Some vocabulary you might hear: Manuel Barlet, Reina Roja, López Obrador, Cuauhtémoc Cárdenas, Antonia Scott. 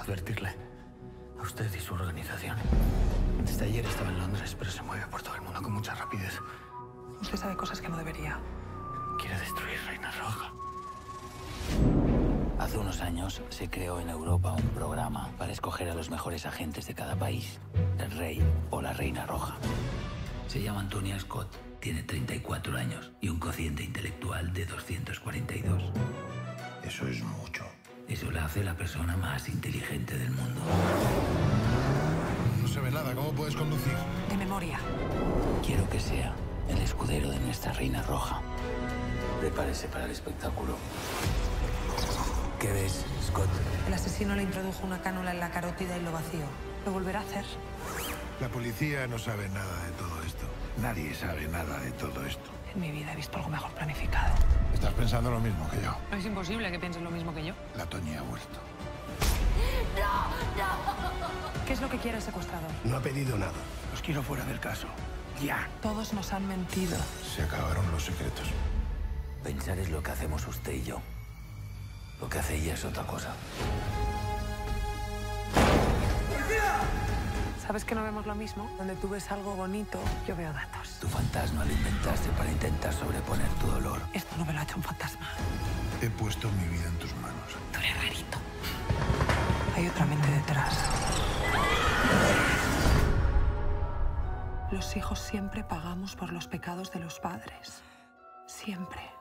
advertirle a usted y su organización. Desde ayer estaba en Londres, pero se mueve por todo el mundo con mucha rapidez. Usted sabe cosas que no debería. Quiere destruir Reina Roja. Hace unos años se creó en Europa un programa para escoger a los mejores agentes de cada país, del rey o la reina roja. Se llama Antonia Scott, tiene 34 años y un cociente intelectual de 242. Eso es mucho. Eso la hace la persona más inteligente del mundo. No se ve nada, ¿cómo puedes conducir? De memoria. Quiero que sea el escudero de nuestra reina roja. Prepárese para el espectáculo. ¿Qué ves, Scott? El asesino le introdujo una cánula en la carótida y lo vació. ¿Lo volverá a hacer? La policía no sabe nada de todo esto. Nadie sabe nada de todo esto. En mi vida he visto algo mejor planificado. Estás pensando lo mismo que yo. Es imposible que pienses lo mismo que yo. La Toñi ha vuelto. ¡No, no! ¿Qué es lo que quiere el secuestrador? No ha pedido nada. Los quiero fuera del caso. ¡Ya! Todos nos han mentido. Se acabaron los secretos. Pensar es lo que hacemos usted y yo. Lo que hace ella es otra cosa. ¿Sabes que no vemos lo mismo? Donde tú ves algo bonito, yo veo datos. Tu fantasma lo inventaste para intentar sobreponer tu dolor. Esto no me lo ha hecho un fantasma. He puesto mi vida en tus manos. Tú eres rarito. Hay otra mente detrás. Los hijos siempre pagamos por los pecados de los padres. Siempre.